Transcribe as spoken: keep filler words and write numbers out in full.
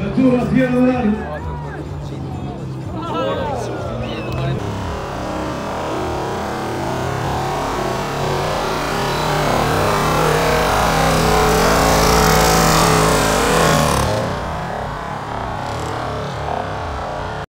Артур Асгеров.